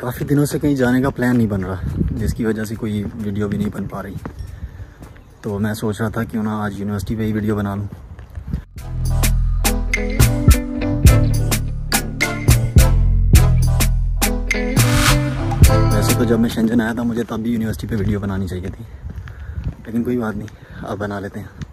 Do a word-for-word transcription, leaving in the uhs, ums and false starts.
काफ़ी दिनों से कहीं जाने का प्लान नहीं बन रहा, जिसकी वजह से कोई वीडियो भी नहीं बन पा रही। तो मैं सोच रहा था क्यों ना आज यूनिवर्सिटी पे ही वीडियो बना लूँ। वैसे तो जब मैं शेंजन आया था मुझे तब भी यूनिवर्सिटी पे वीडियो बनानी चाहिए थी, लेकिन कोई बात नहीं, अब बना लेते हैं।